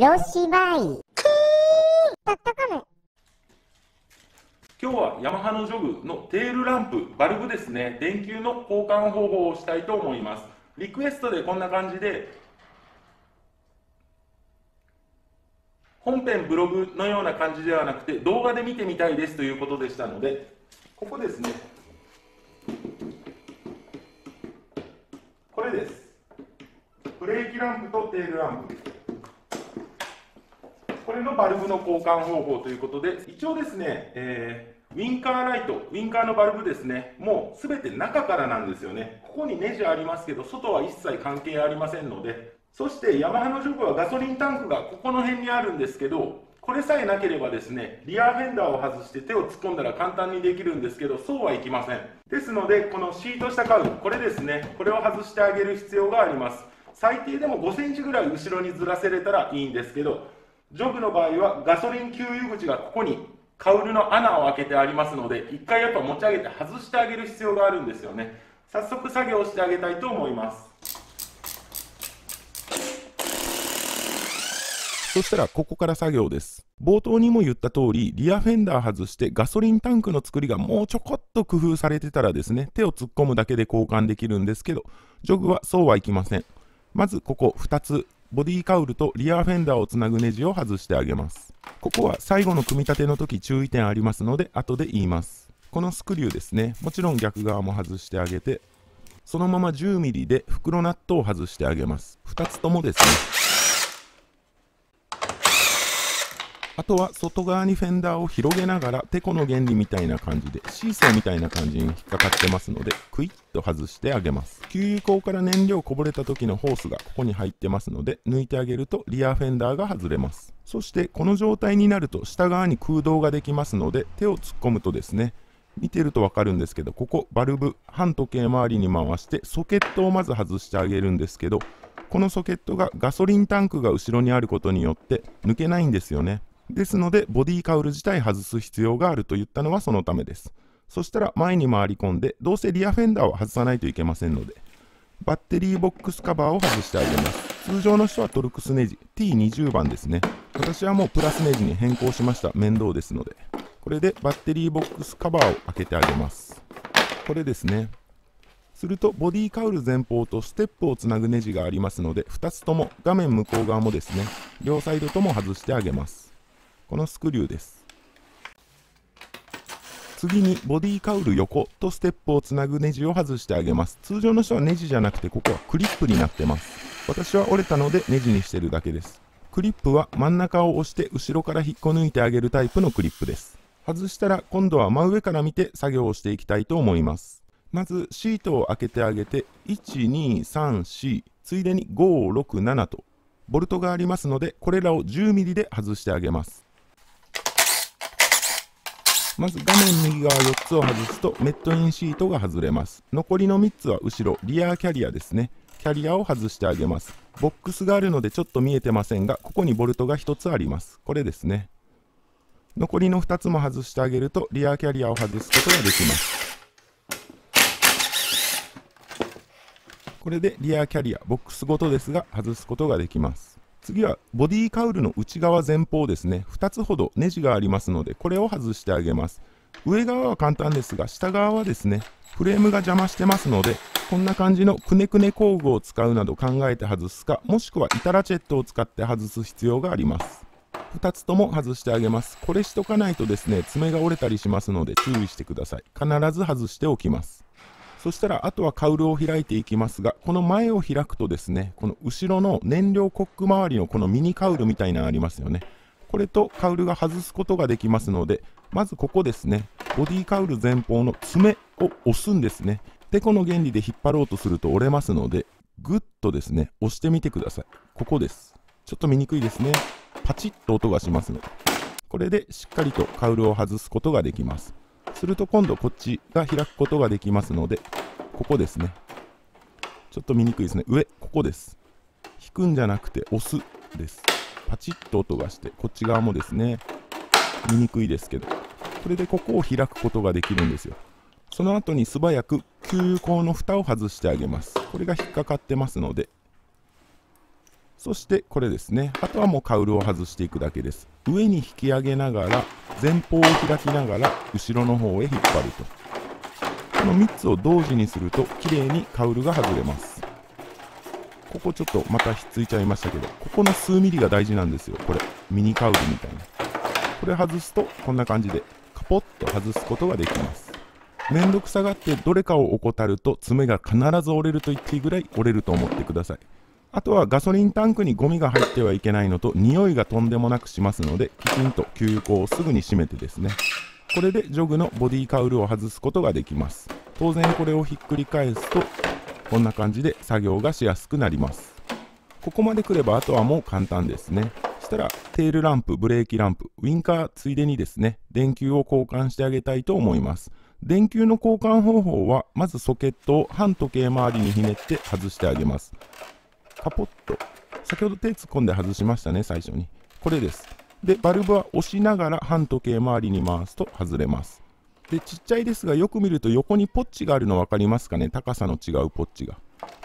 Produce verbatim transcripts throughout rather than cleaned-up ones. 広芝居ドットコム。今日はヤマハのジョグのテールランプ、バルブですね、電球の交換方法をしたいと思います。リクエストでこんな感じで、本編ブログのような感じではなくて動画で見てみたいですということでしたので、ここですね、これです。ブレーキランプとテールランプです。これのバルブの交換方法ということで、一応ですね、えー、ウィンカーライト、ウィンカーのバルブですね、もうすべて中からなんですよね。ここにネジありますけど、外は一切関係ありませんので、そしてヤマハのジョグはガソリンタンクがここの辺にあるんですけど、これさえなければですね、リアフェンダーを外して手を突っ込んだら簡単にできるんですけど、そうはいきません。ですので、このシート下カウン、これですね、これを外してあげる必要があります。最低でもごセンチぐらい後ろにずらせれたらいいんですけど、ジョグの場合はガソリン給油口がここにカウルの穴を開けてありますので、一回やっぱ持ち上げて外してあげる必要があるんですよね。早速作業してあげたいと思います。そしたらここから作業です。冒頭にも言った通り、リアフェンダー外してガソリンタンクの作りがもうちょこっと工夫されてたらですね、手を突っ込むだけで交換できるんですけど、ジョグはそうはいきません。まずここふたつ、ボディカウルとリアフェンダーをつなぐネジを外してあげます。ここは最後の組み立ての時注意点ありますので後で言います。このスクリューですね、もちろん逆側も外してあげて、そのまま じゅうミリ で袋ナットを外してあげます。ふたつともですね。あとは外側にフェンダーを広げながら、てこの原理みたいな感じでシーソーみたいな感じに引っかかってますので、クイッと外してあげます。給油口から燃料こぼれた時のホースがここに入ってますので、抜いてあげるとリアフェンダーが外れます。そしてこの状態になると下側に空洞ができますので、手を突っ込むとですね、見てると分かるんですけど、ここバルブ反時計回りに回してソケットをまず外してあげるんですけど、このソケットがガソリンタンクが後ろにあることによって抜けないんですよね。ですのでボディカウル自体外す必要があると言ったのはそのためです。そしたら前に回り込んで、どうせリアフェンダーを外さないといけませんので、バッテリーボックスカバーを外してあげます。通常の人はトルクスネジ ティーにじゅうばんですね。私はもうプラスネジに変更しました。面倒ですので。これでバッテリーボックスカバーを開けてあげます。これですね。するとボディカウル前方とステップをつなぐネジがありますので、ふたつとも、画面向こう側もですね、両サイドとも外してあげます。このスクリューです。次にボディカウル横とステップをつなぐネジを外してあげます。通常の人はネジじゃなくて、ここはクリップになってます。私は折れたのでネジにしてるだけです。クリップは真ん中を押して後ろから引っこ抜いてあげるタイプのクリップです。外したら今度は真上から見て作業をしていきたいと思います。まずシートを開けてあげて、いち、に、さん、よん、ついでにご、ろく、ななとボルトがありますので、これらを じゅうミリ で外してあげます。まず画面右側よっつを外すとメットインシートが外れます。残りのみっつは後ろ、リアキャリアですね。キャリアを外してあげます。ボックスがあるのでちょっと見えてませんが、ここにボルトがひとつあります。これですね。残りのふたつも外してあげるとリアキャリアを外すことができます。これでリアキャリアボックスごとですが外すことができます。次はボディカウルの内側前方ですね。ふたつほどネジがありますので、これを外してあげます。上側は簡単ですが、下側はですね、フレームが邪魔してますので、こんな感じのくねくね工具を使うなど考えて外すか、もしくは板ラチェットを使って外す必要があります。ふたつとも外してあげます。これしとかないとですね、爪が折れたりしますので注意してください。必ず外しておきます。そしたらあとはカウルを開いていきますが、この前を開くとですね、この後ろの燃料コック周りのこのミニカウルみたいなのありますよね。これとカウルが外すことができますので、まずここですね、ボディカウル前方の爪を押すんですね。てこの原理で引っ張ろうとすると折れますので、グッとですね押してみてください。ここです。ちょっと見にくいですね。パチッと音がしますので、これでしっかりとカウルを外すことができます。すると今度こっちが開くことができますので、ここですね。ちょっと見にくいですね。上、ここです。引くんじゃなくて押すです。パチッと音がして、こっち側もですね、見にくいですけど、これでここを開くことができるんですよ。その後に素早く給油口の蓋を外してあげます。これが引っかかってますので、そしてこれですね。あとはもうカウルを外していくだけです。上に引き上げながら、前方を開きながら後ろの方へ引っ張ると、このみっつを同時にすると綺麗にカウルが外れます。ここちょっとまたひっついちゃいましたけど、ここの数ミリが大事なんですよ。これミニカウルみたいな、これ外すとこんな感じでカポッと外すことができます。めんどくさがってどれかを怠ると爪が必ず折れると言っていいぐらい折れると思ってください。あとはガソリンタンクにゴミが入ってはいけないのと、匂いがとんでもなくしますので、きちんと給油口をすぐに閉めてですね、これでジョグのボディカウルを外すことができます。当然これをひっくり返すとこんな感じで作業がしやすくなります。ここまで来ればあとはもう簡単ですね。そしたらテールランプ、ブレーキランプ、ウインカー、ついでにですね電球を交換してあげたいと思います。電球の交換方法は、まずソケットを反時計回りにひねって外してあげます。カポッと、先ほど手突っ込んで外しましたね、最初に。これです。でバルブは押しながら反時計回りに回すと外れます。でちっちゃいですが、よく見ると横にポッチがあるの分かりますかね。高さの違うポッチが、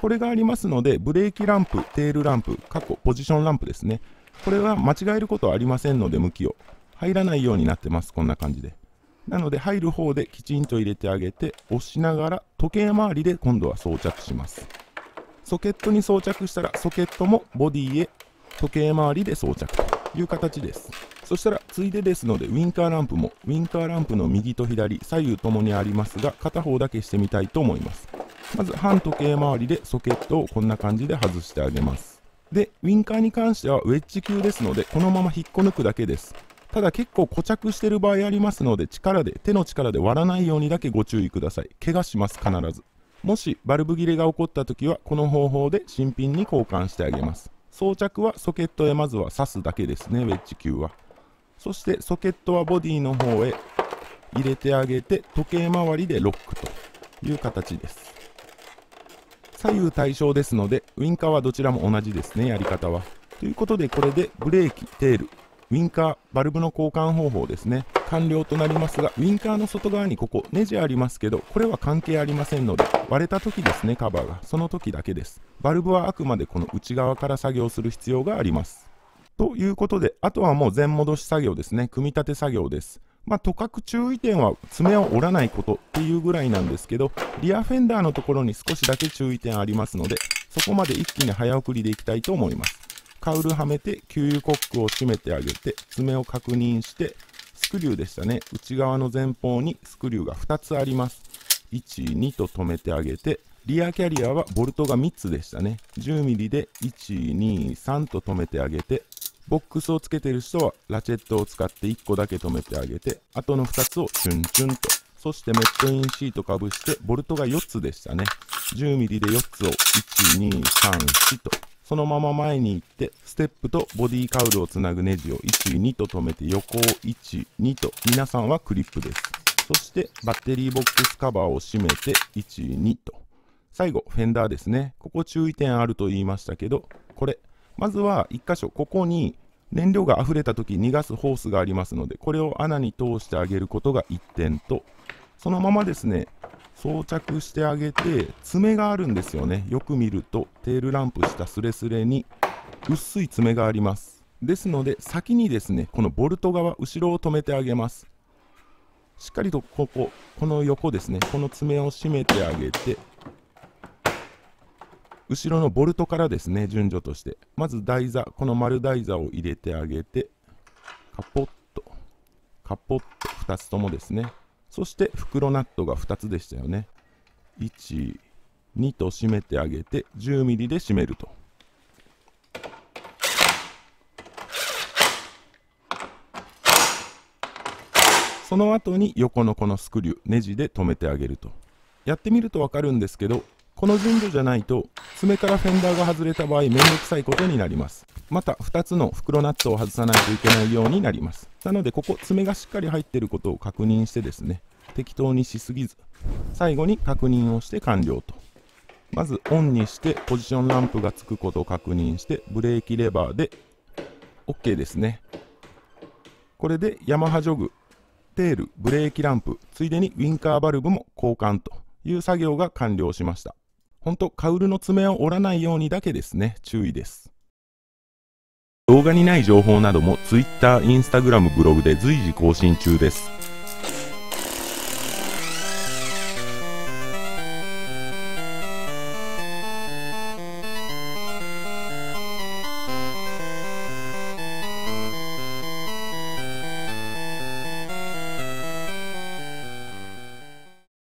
これがありますので、ブレーキランプ、テールランプ、過去ポジションランプですね、これは間違えることはありませんので、向きを入らないようになってます。こんな感じで、なので入る方できちんと入れてあげて、押しながら時計回りで今度は装着します。ソケットに装着したら、ソケットもボディへ時計回りで装着という形です。そしたらついでですので、ウィンカーランプも、ウィンカーランプの右と左左右ともにありますが、片方だけしてみたいと思います。まず反時計回りでソケットをこんな感じで外してあげます。でウィンカーに関してはウェッジ級ですので、このまま引っこ抜くだけです。ただ結構固着してる場合ありますので、力で手の力で割らないようにだけご注意ください。怪我します。必ず。もしバルブ切れが起こった時はこの方法で新品に交換してあげます。装着はソケットへまずは刺すだけですね、ウェッジ球は。そしてソケットはボディの方へ入れてあげて、時計回りでロックという形です。左右対称ですので、ウインカーはどちらも同じですね、やり方は。ということで、これでブレーキ、テール、ウインカー、バルブの交換方法ですね、完了となりますが、ウインカーの外側にここネジありますけど、これは関係ありませんので、割れた時ですね、カバーが、その時だけです。バルブはあくまでこの内側から作業する必要があります。ということで、あとはもう全戻し作業ですね、組み立て作業です。まあ、とかく注意点は爪を折らないことっていうぐらいなんですけど、リアフェンダーのところに少しだけ注意点ありますので、そこまで一気に早送りでいきたいと思います。カウルはめて、給油コックを閉めてあげて、爪を確認して、スクリューでしたね、内側の前方にスクリューがふたつあります。いち、にと止めてあげて、リアキャリアはボルトがみっつでしたね、じゅうミリでいち、に、さんと止めてあげて、ボックスをつけてる人はラチェットを使っていっこだけ止めてあげて、あとのふたつをチュンチュンと、そしてメットインシートかぶして、ボルトがよっつでしたね、じゅうミリでよっつをいち、に、さん、よんと、そのまま前に行って、ステップとボディカウルをつなぐネジをいち、にと止めて、横をいち、にと、皆さんはクリップです。そしてバッテリーボックスカバーを閉めていち、にと、最後フェンダーですね、ここ注意点あると言いましたけど、これまずはいっかしょ、ここに燃料が溢れた時に逃がすホースがありますので、これを穴に通してあげることがいってんと、そのままですね装着してあげて、爪があるんですよね、よく見るとテールランプしたスレスレに薄い爪があります。ですので先にですね、このボルト側、後ろを止めてあげます。しっかりとここ、この横ですね、この爪を締めてあげて、後ろのボルトからですね、順序としてまず台座、この丸台座を入れてあげて、カポッとカポッとふたつともですね。そして袋ナットがふたつでしたよね、いち、にと締めてあげて、じゅうミリで締めると。その後に横のこのスクリュー、ネジで留めてあげると。やってみると分かるんですけど、この順序じゃないと爪からフェンダーが外れた場合、めんどくさいことになります。またふたつの袋ナットを外さないといけないようになります。なのでここ爪がしっかり入っていることを確認してですね、適当にしすぎず、最後に確認をして完了と。まずオンにしてポジションランプがつくことを確認して、ブレーキレバーで OK ですね。これでヤマハジョグ、テール、ブレーキランプ、ついでにウィンカーバルブも交換という作業が完了しました。本当、カウルの爪を折らないようにだけですね、注意です。動画にない情報なども ツイッター、インスタグラム、ブログで随時更新中です。